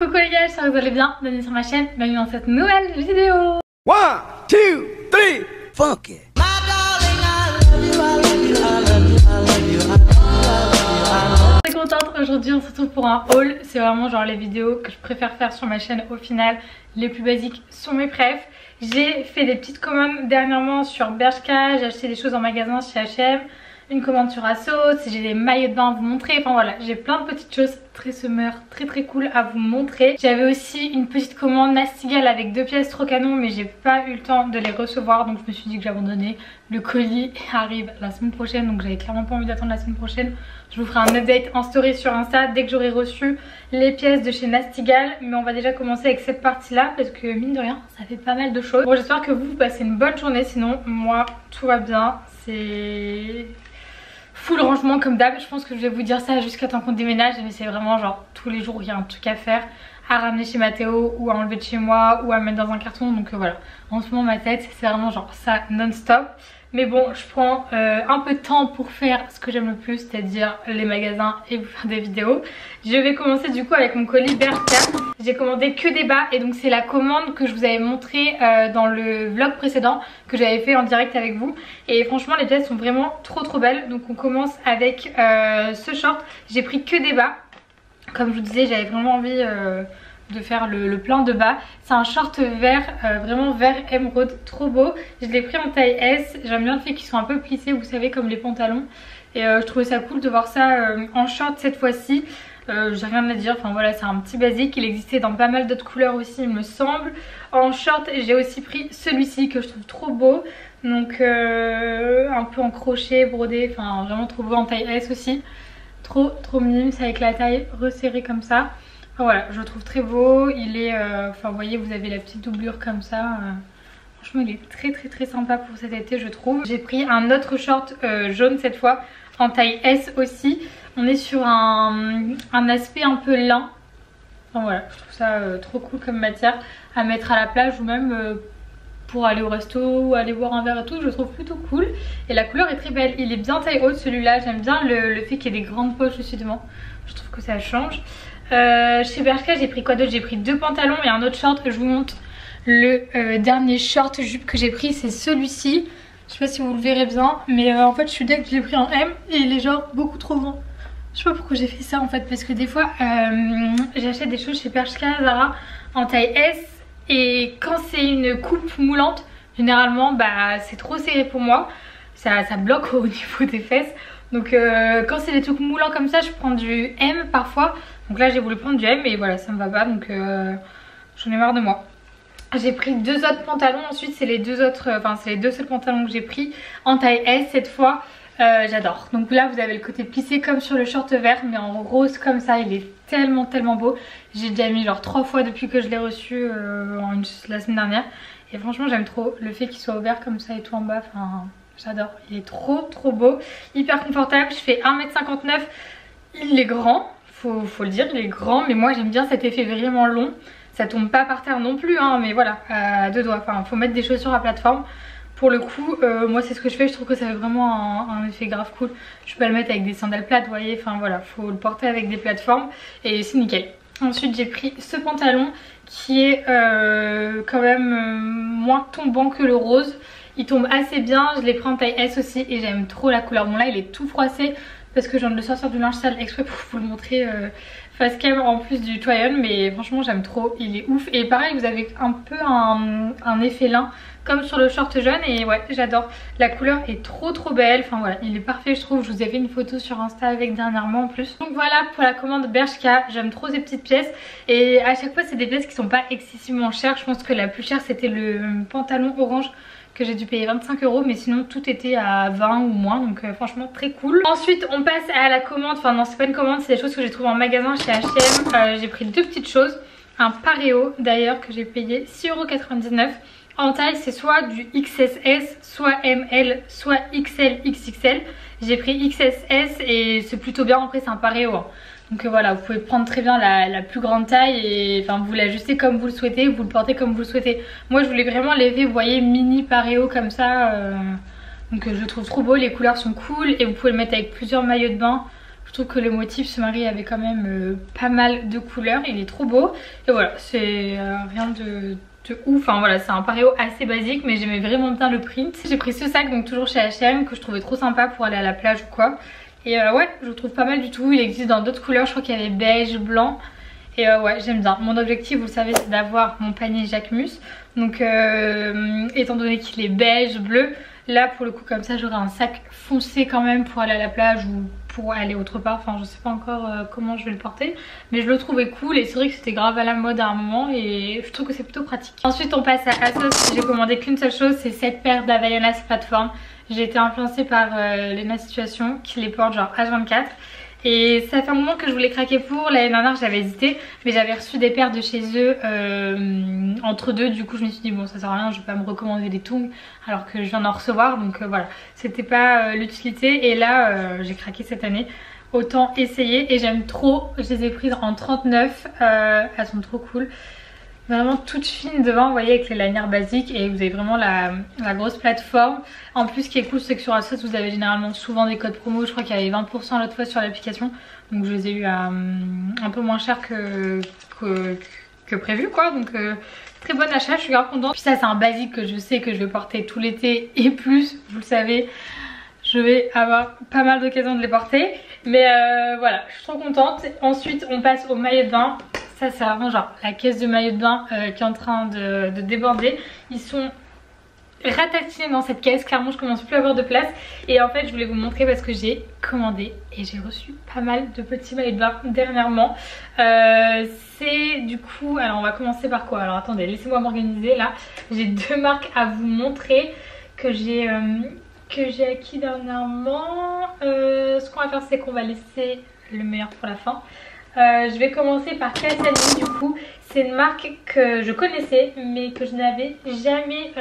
Coucou les gars, j'espère que vous allez bien, bienvenue sur ma chaîne, bienvenue dans cette nouvelle vidéo. 1, 2, 3, fuck it. Très contente, aujourd'hui on se retrouve pour un haul, c'est vraiment genre les vidéos que je préfère faire sur ma chaîne au final, les plus basiques sont mes prefs. J'ai fait des petites commandes dernièrement sur Bershka, j'ai acheté des choses en magasin chez H&M, une commande sur Asos, j'ai des maillots de bain à vous montrer, enfin voilà, j'ai plein de petites choses très summer, très cool à vous montrer. J'avais aussi une petite commande Nastygal avec 2 pièces trop canon, mais j'ai pas eu le temps de les recevoir, donc je me suis dit que j'abandonnais. Le colis arrive la semaine prochaine, donc j'avais clairement pas envie d'attendre la semaine prochaine. Je vous ferai un update en story sur Insta dès que j'aurai reçu les pièces de chez Nastygal, mais on va déjà commencer avec cette partie là parce que mine de rien ça fait pas mal de choses. Bon, j'espère que vous passez une bonne journée, sinon moi tout va bien, c'est... full rangement comme d'hab, je pense que je vais vous dire ça jusqu'à temps qu'on déménage, mais c'est vraiment genre tous les jours il y a un truc à faire, à ramener chez Mathéo ou à enlever de chez moi ou à mettre dans un carton, donc voilà, en ce moment ma tête c'est vraiment genre ça non-stop. Mais bon, je prends un peu de temps pour faire ce que j'aime le plus, c'est-à-dire les magasins et vous faire des vidéos. Je vais commencer du coup avec mon colis Bershka. J'ai commandé que des bas et donc c'est la commande que je vous avais montrée dans le vlog précédent que j'avais fait en direct avec vous. Et franchement les pièces sont vraiment trop belles. Donc on commence avec ce short. J'ai pris que des bas. Comme je vous disais, j'avais vraiment envie... de faire le plein de bas. C'est un short vert, vraiment vert émeraude, trop beau. Je l'ai pris en taille S, j'aime bien le fait qu'ils sont un peu plissés, vous savez, comme les pantalons, et je trouvais ça cool de voir ça en short cette fois-ci. J'ai rien à dire, enfin voilà, c'est un petit basique. Il existait dans pas mal d'autres couleurs aussi il me semble. En short j'ai aussi pris celui-ci que je trouve trop beau, donc un peu en crochet brodé, enfin vraiment trop beau en taille S aussi, trop minime, c'est avec la taille resserrée comme ça. Voilà, je le trouve très beau, il est, enfin vous voyez, vous avez la petite doublure comme ça, franchement il est très sympa pour cet été je trouve. J'ai pris un autre short jaune cette fois, en taille S aussi, on est sur un aspect un peu lin, enfin voilà, je trouve ça trop cool comme matière à mettre à la plage ou même pour aller au resto ou aller boire un verre et tout, je le trouve plutôt cool. Et la couleur est très belle, il est bien taille haute celui-là, j'aime bien le fait qu'il y ait des grandes poches aussi devant, je trouve que ça change. Chez Bershka j'ai pris quoi d'autre? J'ai pris 2 pantalons et un autre short. Je vous montre le dernier short jupe que j'ai pris, c'est celui-ci. Je sais pas si vous le verrez bien, mais en fait je suis deg, je l'ai pris en M et il est genre beaucoup trop grand. Je sais pas pourquoi j'ai fait ça en fait, parce que des fois j'achète des choses chez Bershka, Zara en taille S, et quand c'est une coupe moulante généralement bah c'est trop serré pour moi, ça bloque au niveau des fesses. Donc quand c'est des trucs moulants comme ça je prends du M parfois. Donc là j'ai voulu prendre du M mais voilà ça me va pas, donc j'en ai marre de moi. J'ai pris 2 autres pantalons ensuite, c'est les 2 autres, enfin c'est les 2 seuls pantalons que j'ai pris en taille S cette fois. J'adore. Donc là vous avez le côté plissé comme sur le short vert mais en rose comme ça, il est tellement beau. J'ai déjà mis genre 3 fois depuis que je l'ai reçu la semaine dernière. Et franchement j'aime trop le fait qu'il soit ouvert comme ça et tout en bas, enfin j'adore. Il est trop beau, hyper confortable, je fais 1m59, il est grand. Faut le dire, il est grand, mais moi j'aime bien cet effet vraiment long. Ça tombe pas par terre non plus, hein, mais voilà, à 2 doigts. Enfin, faut mettre des chaussures à plateforme. Pour le coup, moi c'est ce que je fais, je trouve que ça fait vraiment un effet grave cool. Je peux pas le mettre avec des sandales plates, vous voyez, enfin voilà, faut le porter avec des plateformes et c'est nickel. Ensuite, j'ai pris ce pantalon qui est quand même moins tombant que le rose. Il tombe assez bien, je l'ai pris en taille S aussi et j'aime trop la couleur. Bon, là il est tout froissé, parce que je viens de le sortir du linge sale exprès pour vous le montrer face cam en plus du try-on, mais franchement j'aime trop, il est ouf. Et pareil vous avez un peu un effet lin comme sur le short jaune et ouais j'adore, la couleur est trop belle, enfin voilà il est parfait je trouve, je vous ai fait une photo sur Insta avec dernièrement en plus. Donc voilà pour la commande Bershka, j'aime trop ces petites pièces et à chaque fois c'est des pièces qui sont pas excessivement chères, je pense que la plus chère c'était le pantalon orange que j'ai dû payer 25 euros, mais sinon tout était à 20 ou moins, donc franchement très cool. Ensuite on passe à la commande, enfin non c'est pas une commande, c'est des choses que j'ai trouvées en magasin chez H&M. J'ai pris 2 petites choses, un pareo d'ailleurs que j'ai payé 6,99 €. En taille c'est soit du XSS, soit ML, soit XL, XXL. J'ai pris XSS et c'est plutôt bien, après c'est un pareo hein. Donc voilà, vous pouvez prendre très bien la plus grande taille et enfin vous l'ajustez comme vous le souhaitez, vous le portez comme vous le souhaitez. Moi je voulais vraiment l'effet, vous voyez, mini pareo comme ça. Donc je le trouve trop beau, les couleurs sont cool et vous pouvez le mettre avec plusieurs maillots de bain. Je trouve que le motif ce mari avait quand même pas mal de couleurs, il est trop beau. Et voilà, c'est rien de ouf, enfin voilà, c'est un pareo assez basique, mais j'aimais vraiment bien le print. J'ai pris ce sac, donc toujours chez H&M, que je trouvais trop sympa pour aller à la plage ou quoi. Et ouais, je le trouve pas mal du tout, il existe dans d'autres couleurs, je crois qu'il y avait beige, blanc. Et ouais, j'aime bien. Mon objectif, vous le savez, c'est d'avoir mon panier Jacquemus. Donc étant donné qu'il est beige, bleu, là pour le coup comme ça j'aurai un sac foncé quand même pour aller à la plage ou pour aller autre part. Enfin je sais pas encore comment je vais le porter, mais je le trouvais cool et c'est vrai que c'était grave à la mode à un moment et je trouve que c'est plutôt pratique. Ensuite on passe à Asos. J'ai commandé qu'une seule chose, c'est cette paire d'Havaianas plateforme. J'ai été influencée par Léna Situations qui les porte genre H24. Et ça fait un moment que je voulais craquer pour. L'année dernière j'avais hésité, mais j'avais reçu des paires de chez eux entre deux. Du coup je me suis dit bon ça sert à rien, je vais pas me recommander des tongs alors que je viens d'en recevoir. Donc voilà, c'était pas l'utilité. Et là j'ai craqué cette année, autant essayer. Et j'aime trop, je les ai prises en 39, elles sont trop cool. Vraiment toute fine devant, vous voyez, avec les lanières basiques, et vous avez vraiment la grosse plateforme. En plus ce qui est cool c'est que sur Asos vous avez généralement souvent des codes promo. Je crois qu'il y avait 20% l'autre fois sur l'application, donc je les ai eu à un peu moins cher que prévu quoi. Donc très bon achat, je suis grave contente. Puis ça c'est un basique que je sais que je vais porter tout l'été et plus, vous le savez. Je vais avoir pas mal d'occasions de les porter. Mais voilà, je suis trop contente. Ensuite on passe au maillot de bain. Ça c'est vraiment genre la caisse de maillot de bain qui est en train de déborder. Ils sont ratatinés dans cette caisse, clairement je commence plus à avoir de place. Et en fait je voulais vous montrer parce que j'ai commandé et j'ai reçu pas mal de petits maillots de bain dernièrement. C'est du coup, alors on va commencer par quoi? Alors attendez, laissez-moi m'organiser là. J'ai deux marques à vous montrer que j'ai acquis dernièrement. Ce qu'on va faire c'est qu'on va laisser le meilleur pour la fin. Je vais commencer par Khassani du coup. C'est une marque que je connaissais mais que je n'avais jamais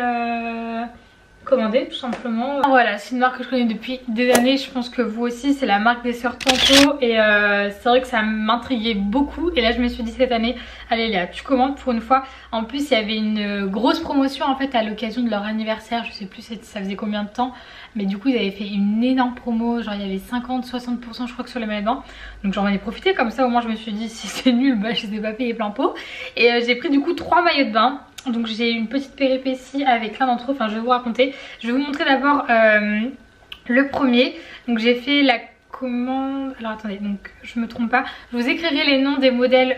commandée tout simplement. Voilà, c'est une marque que je connais depuis des années, je pense que vous aussi. C'est la marque des sœurs Tampo et c'est vrai que ça m'intriguait beaucoup. Et là je me suis dit cette année, allez Léa tu commandes pour une fois. En plus il y avait une grosse promotion en fait à l'occasion de leur anniversaire, je sais plus ça faisait combien de temps, mais du coup ils avaient fait une énorme promo, genre il y avait 50-60% je crois que sur les maillots de bain. Donc j'en ai profité, comme ça au moins je me suis dit si c'est nul bah je les ai pas payés plein pot. Et j'ai pris du coup 3 maillots de bain. Donc j'ai une petite péripétie avec l'un d'entre eux, enfin je vais vous raconter. Je vais vous montrer d'abord le premier. Donc j'ai fait la commande, alors attendez, donc je me trompe pas. Je vous écrirai les noms des modèles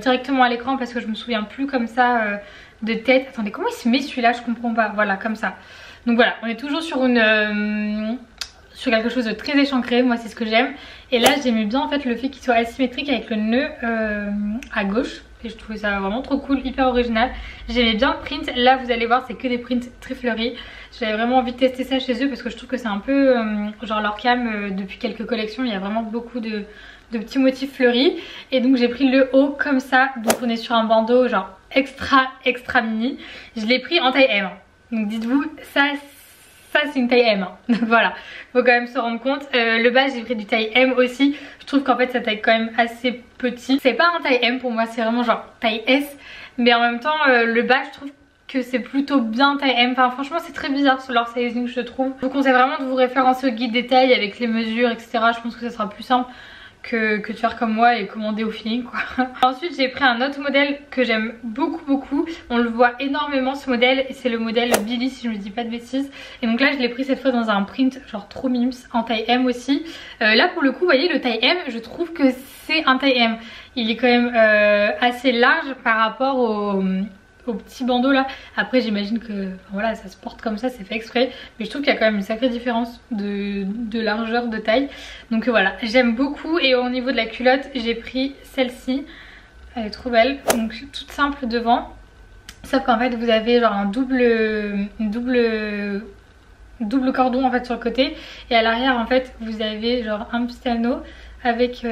directement à l'écran parce que je me souviens plus comme ça de tête. Attendez, comment il se met celui-là, je comprends pas, voilà comme ça. Donc voilà, on est toujours sur une... sur quelque chose de très échancré, moi c'est ce que j'aime. Et là j'aimais bien en fait le fait qu'il soit asymétrique avec le nœud à gauche. Et je trouvais ça vraiment trop cool, hyper original. J'aimais bien le print, là vous allez voir c'est que des prints très fleuris. J'avais vraiment envie de tester ça chez eux parce que je trouve que c'est un peu genre leur cam depuis quelques collections. Il y a vraiment beaucoup de petits motifs fleuris. Et donc j'ai pris le haut comme ça, donc on est sur un bandeau genre extra mini. Je l'ai pris en taille M, donc dites-vous ça c'est une taille M, donc voilà, faut quand même se rendre compte. Le bas j'ai pris du taille M aussi, je trouve qu'en fait ça taille quand même assez petit. C'est pas un taille M pour moi, c'est vraiment genre taille S, mais en même temps le bas je trouve que c'est plutôt bien taille M. Enfin franchement c'est très bizarre sur leur sizing je trouve. Je vous conseille vraiment de vous référencer au guide des tailles avec les mesures etc, je pense que ça sera plus simple que de faire comme moi et commander au feeling quoi. Ensuite j'ai pris un autre modèle que j'aime beaucoup, on le voit énormément ce modèle, c'est le modèle Billy si je ne dis pas de bêtises. Et donc là je l'ai pris cette fois dans un print genre trop mimes en taille M aussi. Là pour le coup vous voyez le taille M, je trouve que c'est un taille M, il est quand même assez large par rapport au petit bandeau là. Après j'imagine que enfin, voilà ça se porte comme ça, c'est fait exprès, mais je trouve qu'il y a quand même une sacrée différence de largeur, de taille. Donc voilà, j'aime beaucoup. Et au niveau de la culotte j'ai pris celle-ci, elle est trop belle, donc toute simple devant, sauf qu'en fait vous avez genre un double cordon en fait sur le côté, et à l'arrière en fait vous avez genre un petit anneau avec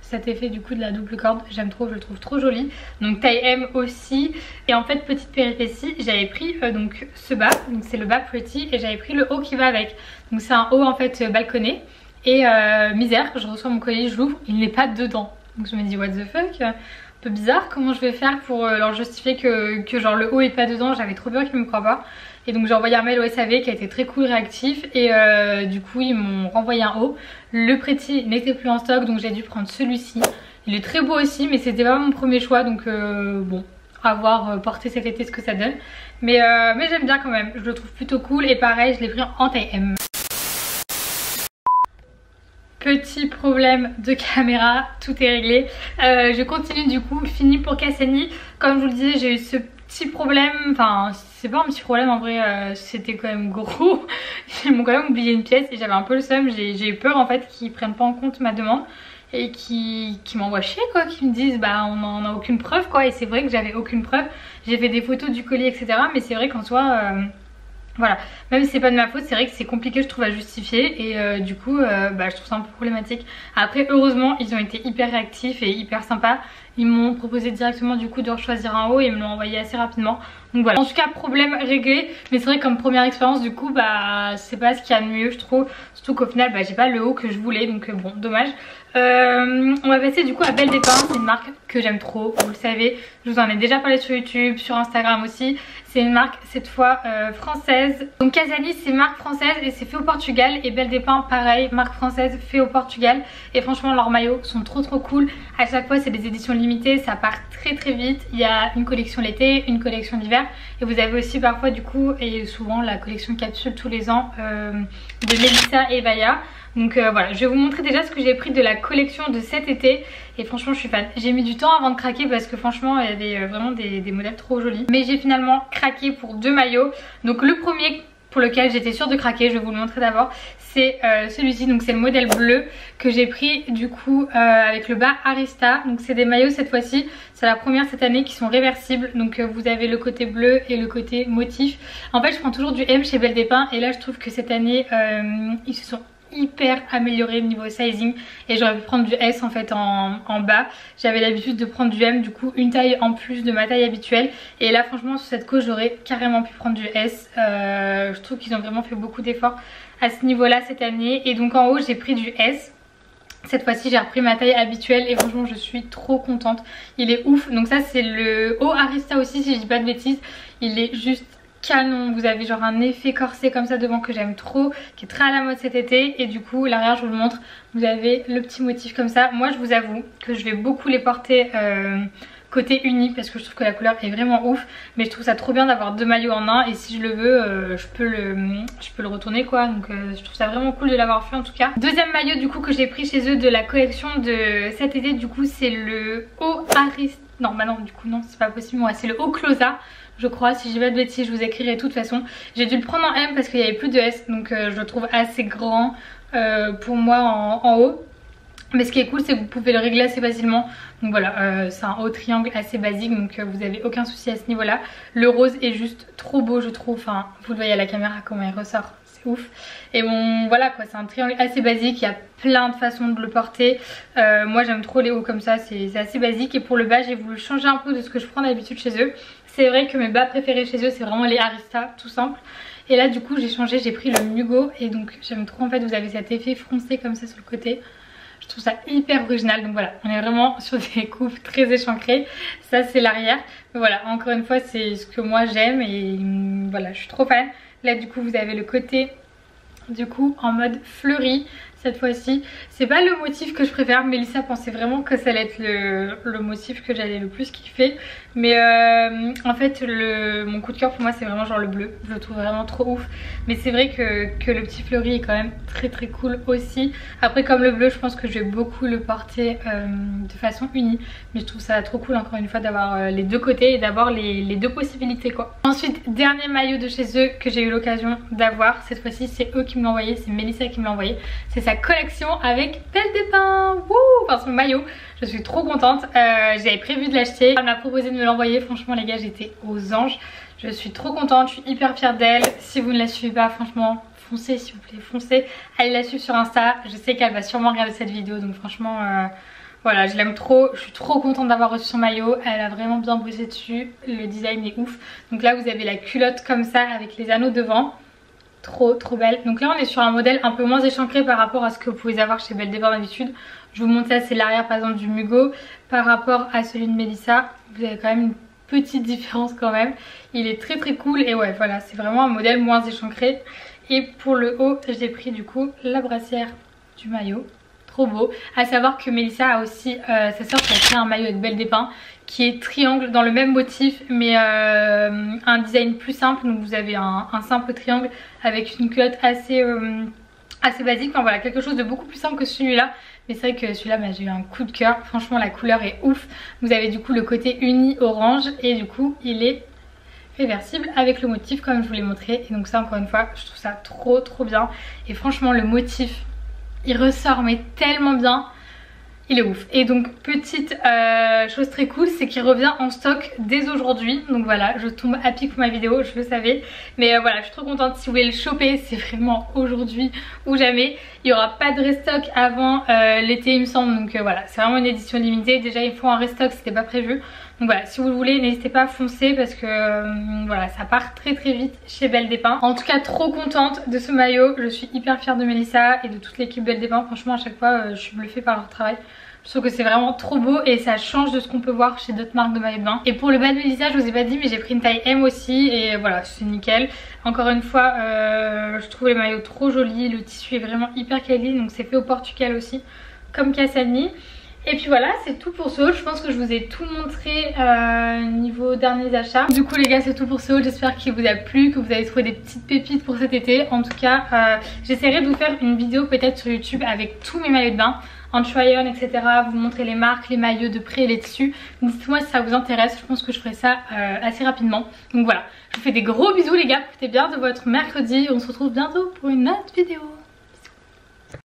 cet effet du coup de la double corde. J'aime trop, je le trouve trop joli, donc taille M aussi. Et en fait petite péripétie, j'avais pris donc ce bas, donc c'est le bas pretty, et j'avais pris le haut qui va avec. Donc c'est un haut en fait balconné, et misère, je reçois mon colis, je l'ouvre, il n'est pas dedans, donc je me dis what the fuck. peu bizarre. Comment je vais faire pour leur justifier que genre le haut est pas dedans? J'avais trop peur qu'ils me croient pas. Et donc j'ai envoyé un mail au SAV qui a été très cool, réactif, et du coup ils m'ont renvoyé un haut. Le Pretty n'était plus en stock, donc j'ai dû prendre celui-ci. Il est très beau aussi, mais c'était pas mon premier choix, donc bon, à voir porter cet été ce que ça donne. Mais j'aime bien quand même, je le trouve plutôt cool, et pareil je l'ai pris en taille M. Petit problème de caméra, tout est réglé. Je continue du coup, fini pour Khassani. Comme je vous le disais, j'ai eu ce petit problème, enfin c'est pas un petit problème en vrai, c'était quand même gros. Ils m'ont quand même oublié une pièce et j'avais un peu le seum, j'ai eu peur en fait qu'ils prennent pas en compte ma demande et qu'ils m'envoient chier quoi, qu'ils me disent bah on n'en a aucune preuve quoi. Et c'est vrai que j'avais aucune preuve, j'ai fait des photos du collier etc, mais c'est vrai qu'en soi... voilà, même si c'est pas de ma faute, c'est vrai que c'est compliqué je trouve à justifier et du coup bah, je trouve ça un peu problématique. Après heureusement ils ont été hyper réactifs et hyper sympas, ils m'ont proposé directement du coup de choisir un haut et ils me l'ont envoyé assez rapidement. Donc voilà, en tout cas problème réglé, mais c'est vrai que comme première expérience du coup bah c'est pas ce qu'il y a de mieux je trouve. Surtout qu'au final bah, j'ai pas le haut que je voulais donc bon dommage. On va passer du coup à Belles des Pins, c'est une marque que j'aime trop, vous le savez, je vous en ai déjà parlé sur YouTube, sur Instagram aussi. C'est une marque cette fois française. Donc Khassani c'est marque française et c'est fait au Portugal, et Belles des Pins pareil, marque française fait au Portugal, et franchement leurs maillots sont trop trop cool. À chaque fois c'est des éditions limitées, ça part très très vite, il y a une collection l'été, une collection d'hiver, et vous avez aussi parfois du coup et souvent la collection capsule tous les ans de Melissa et Baya. Donc voilà, je vais vous montrer déjà ce que j'ai pris de la collection de cet été. Et franchement je suis fan, j'ai mis du temps avant de craquer parce que franchement il y avait vraiment des modèles trop jolis. Mais j'ai finalement craqué pour deux maillots. Donc le premier pour lequel j'étais sûre de craquer, je vais vous le montrer d'abord, c'est celui-ci. Donc c'est le modèle bleu que j'ai pris du coup avec le bas Arista. Donc c'est des maillots cette fois-ci, c'est la première cette année qui sont réversibles. Donc vous avez le côté bleu et le côté motif. En fait je prends toujours du M chez Belles des Pins et là je trouve que cette année ils se sont hyper amélioré niveau sizing et j'aurais pu prendre du S en fait en bas. J'avais l'habitude de prendre du M, du coup une taille en plus de ma taille habituelle, et là franchement sur cette coche j'aurais carrément pu prendre du S. Je trouve qu'ils ont vraiment fait beaucoup d'efforts à ce niveau là cette année, et donc en haut j'ai pris du S. Cette fois-ci j'ai repris ma taille habituelle et franchement je suis trop contente, il est ouf. Donc ça c'est le haut Arista aussi si je dis pas de bêtises, il est juste canon, vous avez genre un effet corset comme ça devant que j'aime trop, qui est très à la mode cet été, et du coup l'arrière je vous le montre, vous avez le petit motif comme ça. Moi je vous avoue que je vais beaucoup les porter côté uni parce que je trouve que la couleur est vraiment ouf, mais je trouve ça trop bien d'avoir deux maillots en un, et si je le veux je peux le retourner quoi. Donc je trouve ça vraiment cool de l'avoir fait en tout cas. Deuxième maillot du coup que j'ai pris chez eux de la collection de cet été, du coup c'est le haut Arista. Non bah non du coup non c'est pas possible, ouais, c'est le haut Clausa je crois, si j'ai pas de bêtises je vous écrirai tout de toute façon. J'ai dû le prendre en M parce qu'il n'y avait plus de S, donc je le trouve assez grand pour moi en haut. Mais ce qui est cool c'est que vous pouvez le régler assez facilement. Donc voilà, c'est un haut triangle assez basique, donc vous avez aucun souci à ce niveau là. Le rose est juste trop beau je trouve, enfin vous le voyez à la caméra comment il ressort, c'est ouf. Et bon voilà quoi, c'est un triangle assez basique, il y a plein de façons de le porter. Moi j'aime trop les hauts comme ça, c'est assez basique. Et pour le bas j'ai voulu changer un peu de ce que je prends d'habitude chez eux. C'est vrai que mes bas préférés chez eux c'est vraiment les Arista tout simple. Et là du coup j'ai changé, j'ai pris le Mugo, et donc j'aime trop en fait, vous avez cet effet froncé comme ça sur le côté. Je trouve ça hyper original, donc voilà, on est vraiment sur des coupes très échancrées. Ça c'est l'arrière, mais voilà, encore une fois c'est ce que moi j'aime et voilà, je suis trop fan. Là du coup vous avez le côté du coup en mode fleuri. Cette fois-ci, c'est pas le motif que je préfère. Melissa pensait vraiment que ça allait être le motif que j'allais le plus kiffer. Mais en fait, mon coup de cœur pour moi, c'est vraiment genre le bleu. Je le trouve vraiment trop ouf. Mais c'est vrai que le petit fleuri est quand même très très cool aussi. Après, comme le bleu, je pense que je vais beaucoup le porter de façon unie. Mais je trouve ça trop cool, encore une fois, d'avoir les deux côtés et d'avoir les deux possibilités, quoi. Ensuite, dernier maillot de chez eux que j'ai eu l'occasion d'avoir. Cette fois-ci, c'est eux qui me l'ont envoyé. C'est Melissa qui me l'a envoyé. C'est ça. Collection avec Belles des Pins, enfin son maillot, je suis trop contente. J'avais prévu de l'acheter, elle m'a proposé de me l'envoyer, franchement les gars j'étais aux anges, je suis trop contente, je suis hyper fière d'elle. Si vous ne la suivez pas franchement foncez, s'il vous plaît foncez, allez la suivre sur Insta, je sais qu'elle va sûrement regarder cette vidéo, donc franchement voilà, je l'aime trop, je suis trop contente d'avoir reçu son maillot, elle a vraiment bien bossé dessus, le design est ouf. Donc là vous avez la culotte comme ça avec les anneaux devant, trop trop belle. Donc là on est sur un modèle un peu moins échancré par rapport à ce que vous pouvez avoir chez Belles des Pins d'habitude. Je vous montre là, c'est l'arrière par exemple du Mugo par rapport à celui de Melissa. Vous avez quand même une petite différence quand même. Il est très très cool et ouais voilà, c'est vraiment un modèle moins échancré. Et pour le haut, j'ai pris du coup la brassière du maillot. Trop beau. À savoir que Melissa a aussi sa sœur qui a créé un maillot avec Belles des Pins qui est triangle dans le même motif mais un design plus simple. Donc vous avez un simple triangle avec une culotte assez basique. Enfin voilà, quelque chose de beaucoup plus simple que celui-là. Mais c'est vrai que celui-là, bah, j'ai eu un coup de cœur. Franchement, la couleur est ouf. Vous avez du coup le côté uni orange et du coup, il est réversible avec le motif comme je vous l'ai montré. Et donc ça, encore une fois, je trouve ça trop trop bien. Et franchement, le motif, il ressort mais tellement bien. Il est ouf. Et donc petite chose très cool, c'est qu'il revient en stock dès aujourd'hui. Donc voilà, je tombe à pic pour ma vidéo, je le savais. Mais voilà, je suis trop contente. Si vous voulez le choper, c'est vraiment aujourd'hui ou jamais. Il n'y aura pas de restock avant l'été il me semble. Donc voilà, c'est vraiment une édition limitée. Déjà il faut un restock, c'était pas prévu. Donc voilà, si vous le voulez, n'hésitez pas à foncer parce que voilà, ça part très très vite chez Belles des Pins. En tout cas, trop contente de ce maillot. Je suis hyper fière de Melissa et de toute l'équipe Belles des Pins. Franchement, à chaque fois, je suis bluffée par leur travail. Je trouve que c'est vraiment trop beau et ça change de ce qu'on peut voir chez d'autres marques de maillots de bain. Et pour le bas de Melissa, je vous ai pas dit, mais j'ai pris une taille M aussi et voilà, c'est nickel. Encore une fois, je trouve les maillots trop jolis. Le tissu est vraiment hyper quali, donc c'est fait au Portugal aussi, comme Khassani. Et puis voilà, c'est tout pour ce haul. Je pense que je vous ai tout montré niveau derniers achats. Du coup les gars, c'est tout pour ce haul. J'espère qu'il vous a plu, que vous avez trouvé des petites pépites pour cet été. En tout cas, j'essaierai de vous faire une vidéo peut-être sur YouTube avec tous mes maillots de bain. En try-on, etc. Vous montrer les marques, les maillots de près et les tissus. Dites-moi si ça vous intéresse. Je pense que je ferai ça assez rapidement. Donc voilà, je vous fais des gros bisous les gars. Profitez bien de votre mercredi. On se retrouve bientôt pour une autre vidéo.